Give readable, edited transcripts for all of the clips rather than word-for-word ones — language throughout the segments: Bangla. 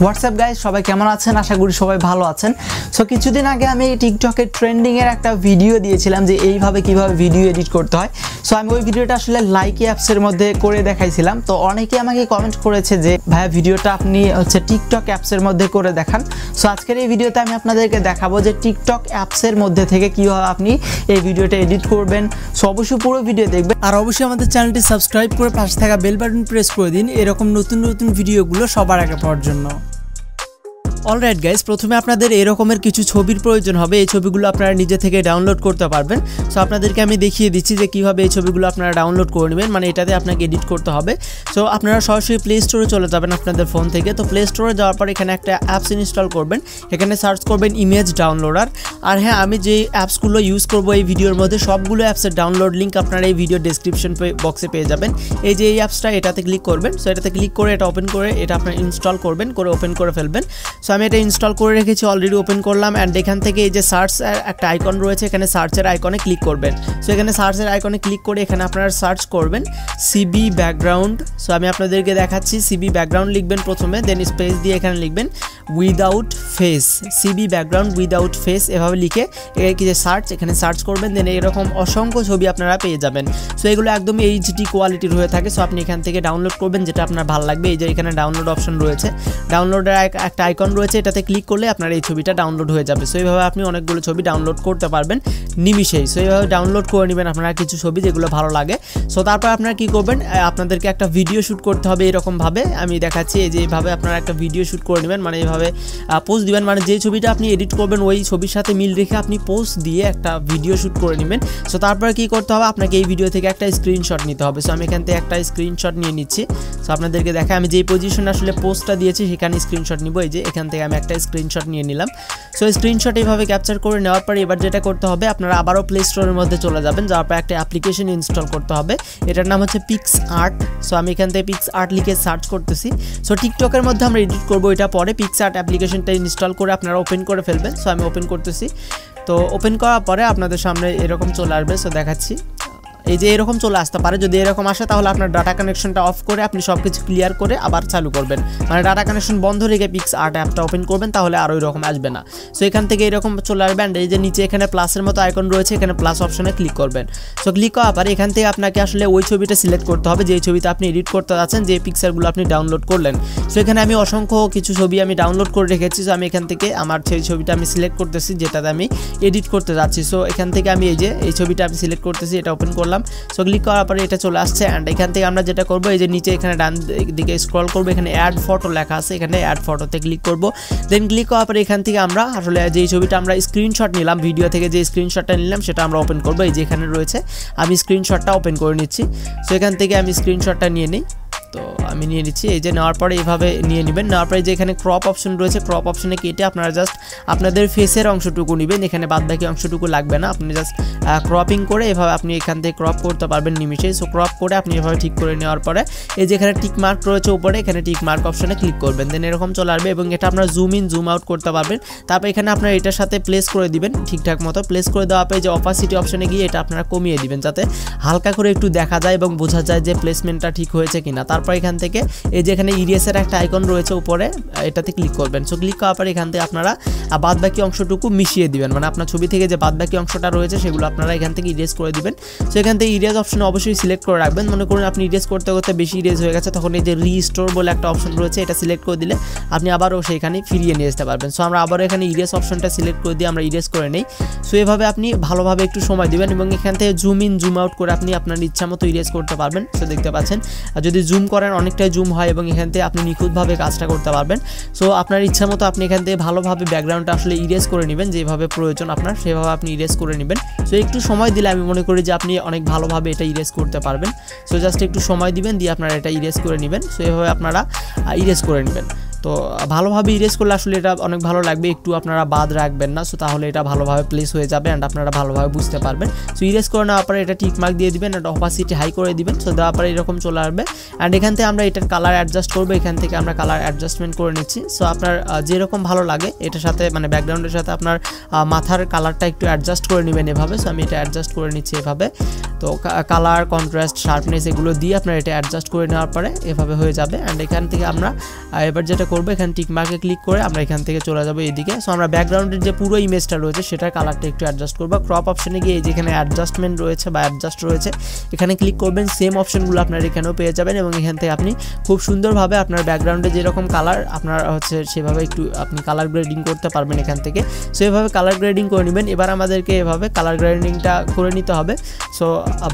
হোয়াটসঅ্যাপ গাইস, সবাই কেমন আছেন? আশা করি সবাই ভালো আছেন। সো কিছুদিন আগে আমি টিকটকের ট্রেন্ডিংয়ের একটা ভিডিও দিয়েছিলাম যে এইভাবে কীভাবে ভিডিও এডিট করতে হয়। সো আমি ওই ভিডিওটা আসলে লাইকি অ্যাপসের মধ্যে করে দেখাইছিলাম। তো অনেকে আমাকে কমেন্ট করেছে যে ভাইয়া ভিডিওটা আপনি টিকটক অ্যাপসের মধ্যে করে দেখান। সো আজকের এই ভিডিওতে আমি আপনাদেরকে দেখাবো যে টিকটক অ্যাপসের মধ্যে থেকে কীভাবে আপনি এই ভিডিওটা এডিট করবেন। সো অবশ্যই পুরো ভিডিও দেখবেন, আর অবশ্যই আমাদের চ্যানেলটি সাবস্ক্রাইব করে পাশে থাকা বেল বাটন প্রেস করে দিন এরকম নতুন নতুন ভিডিওগুলো সবার আগে পাওয়ার জন্য। অলরাইট গাইস, প্রথমে আপনাদের এরকমের কিছু ছবির প্রয়োজন হবে। এই ছবিগুলো আপনারা নিজে থেকে ডাউনলোড করতে পারবেন। সো আপনাদেরকে আমি দেখিয়ে দিচ্ছি যে কীভাবে এই ছবিগুলো আপনারা ডাউনলোড করে নেবেন, মানে এটাতে আপনাকে এডিট করতে হবে। সো আপনারা সরাসরি প্লে স্টোরে চলে যাবেন আপনাদের ফোন থেকে। তো প্লে স্টোরে যাওয়ার পর এখানে একটা অ্যাপস ইনস্টল করবেন, এখানে সার্চ করবেন ইমেজ ডাউনলোডার। আর হ্যাঁ, আমি যে অ্যাপসগুলো ইউজ করবো এই ভিডিওর মধ্যে সবগুলো অ্যাপসের ডাউনলোড লিঙ্ক আপনারা এই ভিডিও ডেসক্রিপশন বক্সে পেয়ে যাবেন। এই যে এই অ্যাপসটা, এটাতে ক্লিক করবেন। সো এটাতে ক্লিক করে এটা ওপেন করে এটা আপনারা ইনস্টল করবেন, করে ওপেন করে ফেলবেন। সো আমি এটা ইনস্টল করে রেখেছি, অলরেডি ওপেন করলাম। অ্যান্ড এখান থেকে এই যে সার্চ একটা আইকন রয়েছে, এখানে সার্চের আইকনে ক্লিক করবেন। সো এখানে সার্চের আইকনে ক্লিক করে এখানে আপনারা সার্চ করবেন সিবি ব্যাকগ্রাউন্ড। সো আমি আপনাদেরকে দেখাচ্ছি, সিবি ব্যাকগ্রাউন্ড লিখবেন প্রথমে, দেন স্পেস দিয়ে এখানে লিখবেন without face, CB background without face এভাবে লিখে কি যে সার্চ, এখানে সার্চ করবেন। দেন এরকম অসংখ্য ছবি আপনারা পেয়ে যাবেন। সো এগুলো একদম এইচডি কোয়ালিটির হয়ে থাকে। সো আপনি এখান থেকে ডাউনলোড করবেন যেটা আপনার ভালো লাগবে। এই যে এখানে ডাউনলোড অপশন রয়েছে, ডাউনলোডের একটা আইকন রয়েছে, এটাতে ক্লিক করলে আপনার এই ছবিটা ডাউনলোড হয়ে যাবে। সো এইভাবে আপনি অনেকগুলো ছবি ডাউনলোড করতে পারবেন নিমিশেই। সো এইভাবে ডাউনলোড করে নেবেন আপনারা কিছু ছবি যেগুলো ভালো লাগে। সো তারপর আপনারা কী করবেন, আপনাদেরকে একটা ভিডিও শ্যুট করতে হবে এরকমভাবে। আমি দেখাচ্ছি, এই যে এইভাবে আপনারা একটা ভিডিও শ্যুট করে নেবেন, মানে এইভাবে পোস্ট দিবেন, মানে যে ছবিটা আপনি এডিট করবেন ওই ছবির সাথে মিল রেখে আপনি পোস্ট দিয়ে একটা ভিডিও শ্যুট করে নেবেন। সো তারপরে কী করতে হবে, আপনাকে এই ভিডিও থেকে একটা স্ক্রিনশট নিতে হবে। সো আমি এখান থেকে একটা স্ক্রিনশট নিয়ে নিচ্ছি। সো আপনাদেরকে দেখায় আমি যেই পজিশনে আসলে পোস্টটা দিয়েছি সেখানে স্ক্রিনশট নিব। এই যে এখান থেকে আমি একটা স্ক্রিনশট নিয়ে নিলাম। সো স্ক্রিনশট এইভাবে ক্যাপচার করে নেওয়ার পরে এবার যেটা করতে হবে, আপনারা আবারও প্লে স্টোরের মধ্যে চলে যাবেন, যাওয়ার পর একটা অ্যাপ্লিকেশন ইনস্টল করতে হবে, এটার নাম হচ্ছে PicsArt। সো আমি এখান থেকে PicsArt লিখে সার্চ করতেছি। সো টিকটকের মধ্যে আমরা এডিট করবো এটা পরে। PicsArt অ্যাপ্লিকেশনটা ইনস্টল করে আপনারা ওপেন করে ফেলবেন। সো আমি ওপেন করতেছি। তো ওপেন করার পরে আপনাদের সামনে এরকম চলে আসবে। সো দেখাচ্ছি, এই যে এরকম চলে আসতে পারে। যদি এরকম আসে তাহলে আপনার ডাটা কানেকশনটা অফ করে আপনি সব কিছু ক্লিয়ার করে আবার চালু করবেন, মানে ডাটা কানেকশন বন্ধ রেখে PicsArt অ্যাপটা ওপেন করবেন, তাহলে আর ওই রকম আসবে না। সো এখান থেকে এরকম চলে আসবেন। এই যে নিচে এখানে প্লাসের মতো আইকন রয়েছে, এখানে প্লাস অপশনে ক্লিক করবেন। সো ক্লিক করার পরে এখান থেকে আপনাকে আসলে ওই ছবিটা সিলেক্ট করতে হবে যেই ছবিতে আপনি এডিট করতে যাচ্ছেন, যে পিকচারগুলো আপনি ডাউনলোড করলেন। সো এখানে আমি অসংখ্য কিছু ছবি আমি ডাউনলোড করে রেখেছি। সো আমি এখান থেকে আমার সেই ছবিটা আমি সিলেক্ট করতেছি যেটাতে আমি এডিট করতে যাচ্ছি। সো এখান থেকে আমি এই যে এই ছবিটা আমি সিলেক্ট করতেছি, এটা ওপেন করলাম। সো ক্লিক করার পরে এটা চলে আসছে। অ্যান্ড এখান থেকে আমরা যেটা করবো, এই যে নিচে এখানে ডান দিকে স্ক্রল করবো, এখানে অ্যাড ফটো লেখা আছে, এখানে অ্যাড ফটোতে ক্লিক করবো। দেন ক্লিক করার পরে এখান থেকে আমরা আসলে যেই ছবিটা আমরা স্ক্রিনশট নিলাম ভিডিও থেকে, যে স্ক্রিনশটটা নিলাম সেটা আমরা ওপেন করবো। এই যে এখানে রয়েছে, আমি স্ক্রিনশটটা ওপেন করে নিচ্ছি। সো এখান থেকে আমি স্ক্রিনশটটা নিয়ে নিই। তো আমি নিয়ে নিচ্ছি। এই যে নেওয়ার পরে এইভাবে নিয়ে নেবেন, নেওয়ার পরে যে এখানে ক্রপ অপশন রয়েছে, ক্রপ অপশনে কেটে আপনারা জাস্ট আপনাদের ফেসের অংশটুকু নেবেন, এখানে বাদবাকি অংশটুকু লাগবে না। আপনি জাস্ট ক্রপিং করে এভাবে আপনি এখান থেকে ক্রপ করতে পারবেন নিমিশেই। সো ক্রপ করে আপনি এভাবে ঠিক করে নেওয়ার পরে এই যে এখানে টিক মার্ক রয়েছে উপরে, এখানে টিক মার্ক অপশনে ক্লিক করবেন। দেন এরকম চলে আসবে এবং এটা আপনারা জুম ইন জুম আউট করতে পারবেন। তারপর এখানে আপনারা এটার সাথে প্লেস করে দিবেন ঠিকঠাক মতো। প্লেস করে দেওয়ার পরে যে অপাসিটি অপশনে গিয়ে এটা আপনারা কমিয়ে দিবেন যাতে হালকা করে একটু দেখা যায় এবং বোঝা যায় যে প্লেসমেন্টটা ঠিক হয়েছে কিনা। তারপর এখান থেকে এই যে এখানে ইরেসের একটা আইকন রয়েছে উপরে, এটাতে ক্লিক করবেন। সো ক্লিক করার পর এখান থেকে আপনারা বাদবাকি অংশটুকু মিশিয়ে দিবেন, মানে আপনার ছবি থেকে যে বাদবাকি অংশটা রয়েছে সেগুলো আপনারা এখান থেকে ইরেস করে দিবেন। সো এখান থেকে ইরেস অপশন অবশ্যই সিলেক্ট করে রাখবেন। মনে করুন আপনি ইরেস করতে করতে বেশি ইরেস হয়ে গেছে, তখন এই যে রিস্টোর বলে একটা অপশন রয়েছে, এটা সিলেক্ট করে দিলে আপনি আবারও সেখানে ফিরিয়ে নিয়ে আসতে পারবেন। সো আমরা আবারও এখানে ইরেস অপশনটা সিলেক্ট করে দিয়ে আমরা ইরেস করে নিই। সো এভাবে আপনি ভালোভাবে একটু সময় দিবেন এবং এখান থেকে জুম ইন জুম আউট করে আপনি আপনার ইচ্ছা মতো ইরেস করতে পারবেন। সো দেখতে পাচ্ছেন, আর যদি জুম করেন অনেকটাই জুম হয় এবং এখান থেকে আপনি নিখুঁতভাবে কাজটা করতে পারবেন। সো আপনার ইচ্ছা মতো আপনি এখান থেকে ভালোভাবে ব্যাকগ্রাউন্ডটা আসলে ইরেজ করে নেবেন, যেভাবে প্রয়োজন আপনার সেভাবে আপনি ইরেজ করে নেবেন। সো একটু সময় দিলে আমি মনে করি যে আপনি অনেক ভালোভাবে এটা ইরেজ করতে পারবেন। সো জাস্ট একটু সময় দিবেন, দিয়ে আপনারা এটা ইরেজ করে নেবেন। সো এভাবে আপনারা ইরেজ করে নেবেন। তো ভালোভাবে ইরেজ করলে আসলে এটা অনেক ভালো লাগবে, একটু আপনারা বাদ রাখবেন না। সো তাহলে এটা ভালোভাবে প্লেস হয়ে যাবে অ্যান্ড আপনারা ভালোভাবে বুঝতে পারবেন। সো ইরেজ করে নেওয়ার পরে এটা টিক মার্ক দিয়ে দিবেন, এটা অপাসিটি হাই করে দিবেন। সো দেওয়ার পরে এরকম চলে আসবে। অ্যান্ড এখান থেকে আমরা এটার কালার অ্যাডজাস্ট করবো, এখান থেকে আমরা কালার অ্যাডজাস্টমেন্ট করে নিচ্ছি। সো আপনার যেরকম ভালো লাগে এটার সাথে, মানে ব্যাকগ্রাউন্ডের সাথে আপনার মাথার কালারটা একটু অ্যাডজাস্ট করে নেবেন এভাবে। সো আমি এটা অ্যাডজাস্ট করে নিচ্ছি এভাবে। तो कलर कंट्रास्ट शार्पनेस এগুলো দিয়ে আপনারা এটা অ্যাডজাস্ট করে নেওয়ার পরে এভাবে হয়ে যাবে। এন্ড এখান থেকে আমরা এবার যেটা করব এখান টিক মার্কে ক্লিক করে আমরা এখান থেকে চলে যাব এইদিকে। সো আমরা ব্যাকগ্রাউন্ডের যে পুরো ইমেজটা রয়েছে সেটার কালারটা একটু অ্যাডজাস্ট করব। ক্রপ অপশনে গিয়ে এই যেখানে অ্যাডজাস্টমেন্ট রয়েছে বা অ্যাডজাস্ট রয়েছে এখানে ক্লিক করবেন, সেম অপশনগুলো আপনারা এখানেও পেয়ে যাবেন এবং এখান থেকে আপনি খুব সুন্দরভাবে আপনার ব্যাকগ্রাউন্ডে যেরকম কালার আপনার হচ্ছে সেভাবে একটু আপনি কালার গ্রেডিং করতে পারবেন এখান থেকে। সো এভাবে কালার গ্রেডিং করে নেবেন। এবার আমাদেরকে এভাবে কালার গ্রেডিংটা করে নিতে হবে। সো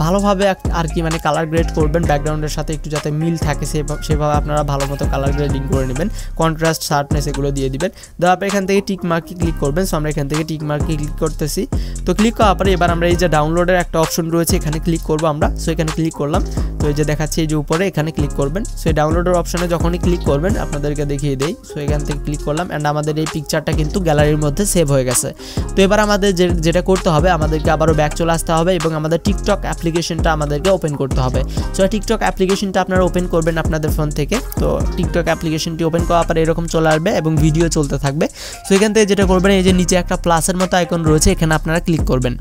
ভালোভাবে আর কি মানে কালার গ্রেড করবেন ব্যাকগ্রাউন্ডের সাথে একটু যাতে মিল থাকে সেভাবে আপনারা ভালো মতো কালার গ্রেডিং করে নেবেন। কন্ট্রাস্ট শার্পনেস এগুলো দিয়ে দিবেন, দেওয়া আপনি এখান থেকে টিক মার্কে ক্লিক করবেন। সো আমরা এখান থেকে টিক মার্কে ক্লিক করতেছি। তো ক্লিক করার পরে এবার আমরা এই যে ডাউনলোডের একটা অপশন রয়েছে এখানে ক্লিক করবো আমরা। সো এখানে ক্লিক করলাম, তো এই যে দেখাচ্ছি এই যে উপরে এখানে ক্লিক করবেন। সো এই ডাউনলোডের অপশনে যখনই ক্লিক করবেন আপনাদেরকে দেখিয়ে দেই। সো এখান থেকে ক্লিক করলাম অ্যান্ড আমাদের এই পিকচারটা কিন্তু গ্যালারির মধ্যে সেভ হয়ে গেছে। তো এবার আমাদের যেটা করতে হবে আমাদেরকে আবারও ব্যাক চলে আসতে হবে এবং আমাদের টিকটক অ্যাপ্লিকেশনটা আমাদেরকে ওপেন করতে হবে। সো টিকটক অ্যাপ্লিকেশনটা আপনারা ওপেন করবেন আপনাদের ফোন থেকে। তো টিকটক অ্যাপ্লিকেশনটি ওপেন করার পরে এরকম চলে আসবে এবং ভিডিও চলতে থাকবে। সো এখান থেকে যেটা করবেন এই যে নিচে একটা প্লাসের মতো আইকন রয়েছে এখানে আপনারা ক্লিক করবেন।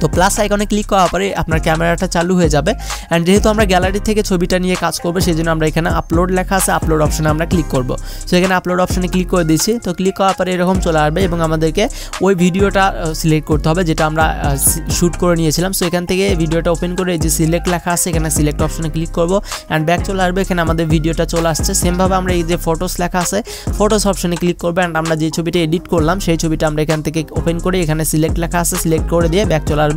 তো প্লাস আইকনে ক্লিক করার পরে আপনার ক্যামেরাটা চালু হয়ে যাবে। অ্যান্ড যেহেতু আমরা গ্যালারি থেকে ছবিটা নিয়ে কাজ করবো সেই জন্য আমরা এখানে আপলোড লেখা আছে আপলোড অপশানে আমরা ক্লিক করবো। সো এখানে আপলোড অপশানে ক্লিক করে দিচ্ছি। তো ক্লিক করার পরে এরকম চলে আসবে এবং আমাদেরকে ওই ভিডিওটা সিলেক্ট করতে হবে যেটা আমরা শ্যুট করে নিয়েছিলাম। সো এখান থেকে ভিডিওটা ওপেন করে যে সিলেক্ট লেখা আছে এখানে সিলেক্ট অপশানে ক্লিক করবো অ্যান্ড ব্যাক চলে আসবে। এখানে আমাদের ভিডিওটা চলে আসছে। সেমভাবে আমরা এই যে ফটোস লেখা আছে ফটোস অপশানে ক্লিক করবো অ্যান্ড আমরা যে ছবিটা এডিট করলাম সেই ছবিটা আমরা এখান থেকে ওপেন করে এখানে সিলেক্ট লেখা আছে সিলেক্ট করে দিয়ে ব্যাক চলে আসবো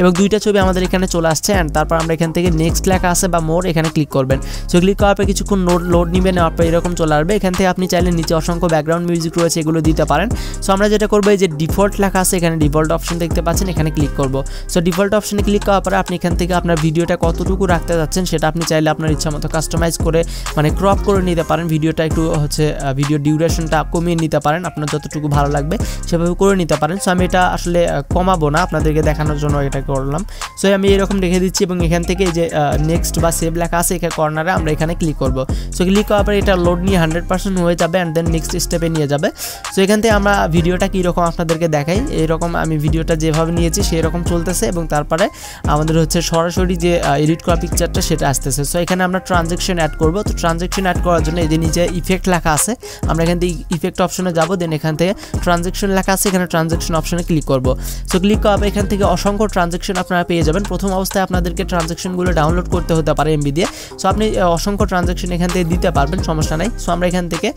এবং দুইটা ছবি আমাদের এখানে চলে আসছে। অ্যান্ড তারপর আমরা এখান থেকে নেক্সট লেখা আছে বা মোর এখানে ক্লিক করবেন। সো ক্লিক করার পর কিছুক্ষণ লোড নেবেন, তারপর এরকম চলে আসবে। এখান থেকে আপনি চাইলে নিচে অসংখ্য ব্যাকগ্রাউন্ড মিউজিক রয়েছে এগুলো দিতে পারেন। সো আমরা যেটা করবো এই যে ডিফল্ট লেখা আছে এখানে ডিফল্ট অপশন দেখতে পাচ্ছেন এখানে ক্লিক করবো। সো ডিফল্ট অপশনে ক্লিক করার পরে আপনি এখান থেকে আপনার ভিডিওটা কতটুকু রাখতে যাচ্ছেন সেটা আপনি চাইলে আপনার ইচ্ছা মতো কাস্টমাইজ করে মানে ক্রপ করে নিতে পারেন। ভিডিওটা একটু হচ্ছে ভিডিও ডিউরেশনটা কমিয়ে নিতে পারেন, আপনার যতটুকু ভালো লাগবে সেভাবে করে নিতে পারেন। সো আমি এটা আসলে কমাবো না, আপনাদেরকে দেখানোর জন্য এটা করলাম। সো আমি এরকম রেখে দিচ্ছি এবং এখান থেকে যে নেক্সট বা সেভ লেখা আছে এখানে কর্নারে আমরা এখানে ক্লিক করব। সো ক্লিক করার পরে এটা লোড নিয়ে 100% হয়ে যাবে অ্যান্ড দেন নেক্সট স্টেপে নিয়ে যাবে। সো এখান থেকে আমরা ভিডিওটা কীরকম আপনাদেরকে দেখাই, এরকম আমি ভিডিওটা যেভাবে নিয়েছি সেই রকম চলতেছে এবং তারপরে আমাদের হচ্ছে সরাসরি যে এডিট করা পিকচারটা সেটা আসতেছে। সো এখানে আমরা ট্রানজ্যাকশন অ্যাড করব। তো ট্রানজ্যাকশন অ্যাড করার জন্য এই যে নিচে ইফেক্ট লেখা আছে আমরা এখান থেকে ইফেক্ট অপশনে যাব, দেন এখান থেকে ট্রানজ্যাকশন লেখা আছে এখানে ট্রানজ্যাকশন অপশনে ক্লিক করব। সো ক্লিক করার পরে এখান থেকে অসংখ্য ট্রানজ্যাকশন আপনারা পেয়ে যাবেন। প্রথম অবস্থায় আপনাদেরকে ট্রানজ্যাকশনগুলো ডাউনলোড করতে হতে পারে এমবি দিয়ে। সো আপনি অসংখ্য ট্রানজ্যাকশন এখান থেকে দিতে পারবেন, সমস্যা নাই। সো আমরা এখান থেকে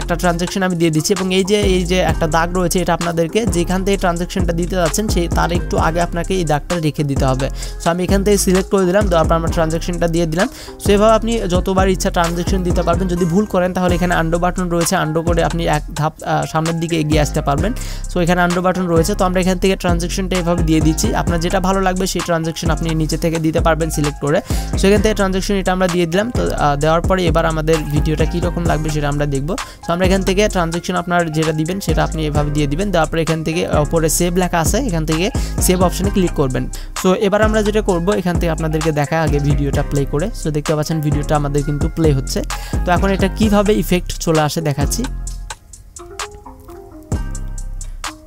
একটা ট্রানজ্যাকশন আমি দিয়ে দিচ্ছি এবং এই যে একটা দাগ রয়েছে এটা আপনাদেরকে যেখান থেকে ট্রানজ্যাকশনটা দিতে যাচ্ছেন সেই তার একটু আগে আপনাকে এই দাগটা রেখে দিতে হবে। সো আমি এখান থেকে সিলেক্ট করে দিলাম, তারপর আমরা ট্রানজ্যাকশনটা দিয়ে দিলাম। সো এভাবে আপনি যতবার ইচ্ছা ট্রানজ্যাকশন দিতে পারবেন। যদি ভুল করেন তাহলে এখানে আন্ডো বাটন রয়েছে, আন্ডো করে আপনি এক ধাপ সামনের দিকে এগিয়ে আসতে পারবেন। সো এখানে আন্ডো বাটন রয়েছে। তো আমরা এখান থেকে ট্রানজ্যাকশনটা এভাবে দিয়ে দিচ্ছি, আপনার যেটা ভালো লাগবে সেই ট্রানজ্যাকশন আপনি নিচে থেকে দিতে পারবেন সিলেক্ট করে। সেখান থেকে ট্রানজ্যাকশন এটা আমরা দিয়ে দিলাম। তো দেওয়ার পরে এবার আমাদের ভিডিওটা কীরকম লাগবে সেটা আমরা দেখব। সো আমরা এখান থেকে ট্রানজ্যাকশন আপনার যেটা দিবেন সেটা আপনি এভাবে দিয়ে দিবেন। দেওয়ার পরে এখান থেকে ওপরে সেভ লেখা আছে এখান থেকে সেভ অপশানে ক্লিক করবেন। সো এবার আমরা যেটা করব এখান থেকে আপনাদেরকে দেখা আগে ভিডিওটা প্লে করে। সো দেখতে পাচ্ছেন ভিডিওটা আমাদের কিন্তু প্লে হচ্ছে। তো এখন এটা কীভাবে ইফেক্ট চলে আসে দেখাচ্ছি।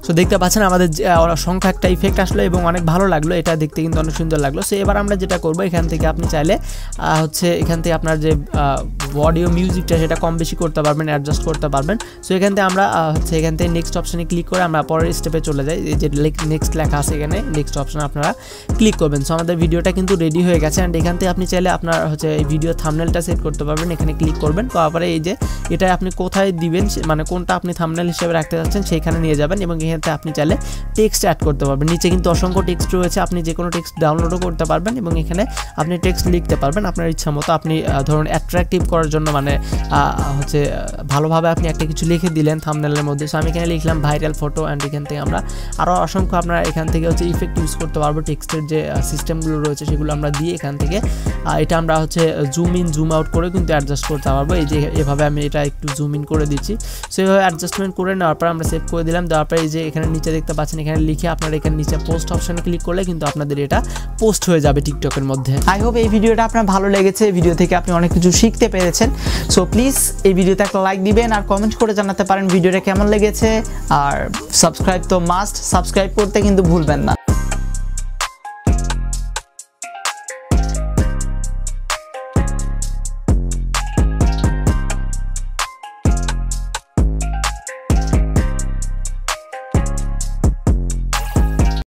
তো দেখতে পাচ্ছেন আমাদের সংখ্যা একটা ইফেক্ট আসলো এবং অনেক ভালো লাগলো, এটা দেখতে কিন্তু অনেক সুন্দর লাগলো। সো এবার আমরা যেটা করবো এখান থেকে আপনি চাইলে হচ্ছে এখান থেকে আপনার যে অডিও মিউজিকটা সেটা কম বেশি করতে পারবেন, অ্যাডজাস্ট করতে পারবেন। সো এখান থেকে আমরা হচ্ছে এখান থেকে নেক্সট অপশানে ক্লিক করে আমরা পরের স্টেপে চলে যাই। যে নেক্সট লেখা আছে এখানে নেক্সট অপশানে আপনারা ক্লিক করবেন। সো আমাদের ভিডিওটা কিন্তু রেডি হয়ে গেছে। অ্যান্ড এখান থেকে আপনি চাইলে আপনার হচ্ছে এই ভিডিও থাম্বনেলটা সেট করতে পারবেন, এখানে ক্লিক করবেন। তারপরে এই যে এটা আপনি কোথায় দিবেন মানে কোনটা আপনি থাম্বনেল হিসেবে রাখতে চাচ্ছেন সেইখানে নিয়ে যাবেন এবং আপনি চাইলে টেক্সট অ্যাড করতে পারবেন। নিচে কিন্তু অসংখ্য টেক্সট রয়েছে, আপনি যে কোনো টেক্সট ডাউনলোডও করতে পারবেন এবং এখানে আপনি টেক্সট লিখতে পারবেন আপনার ইচ্ছা মতো। আপনি ধরুন অ্যাট্রাকটিভ করার জন্য মানে হচ্ছে ভালোভাবে আপনি একটা কিছু লিখে দিলেন থাম্বনেলের মধ্যে। সো আমি এখানে লিখলাম ভাইরাল ফটো। অ্যান্ড এখান থেকে আমরা আরও অসংখ্য আপনারা এখান থেকে হচ্ছে ইফেক্ট ইউজ করতে পারবো। টেক্সটের যে সিস্টেমগুলো রয়েছে সেগুলো আমরা দিয়ে এখান থেকে এটা আমরা হচ্ছে জুম ইন জুম আউট করে কিন্তু অ্যাডজাস্ট করতে পারবো। এই যে এভাবে আমি এটা একটু জুম ইন করে দিচ্ছি। সো এভাবে অ্যাডজাস্টমেন্ট করে নেওয়ার পর আমরা সেভ করে দিলাম। তারপরে এই যে এখানে নিচে দেখতে পাচ্ছেন এখানে লিখে আপনারা এখানে নিচে পোস্ট অপশানে ক্লিক করলে কিন্তু আপনাদের এটা পোস্ট হয়ে যাবে টিকটকের মধ্যে। আই হোপ এই ভিডিওটা আপনার ভালো লেগেছে, ভিডিও থেকে আপনি অনেক কিছু শিখতে পেরেছেন। সো প্লিজ এই ভিডিওতে একটা লাইক দিবেন আর কমেন্ট করে জানাতে পারেন ভিডিওটা কেমন লেগেছে। আর সাবস্ক্রাইব তো মাস্ট, সাবস্ক্রাইব করতে কিন্তু ভুলবেন না।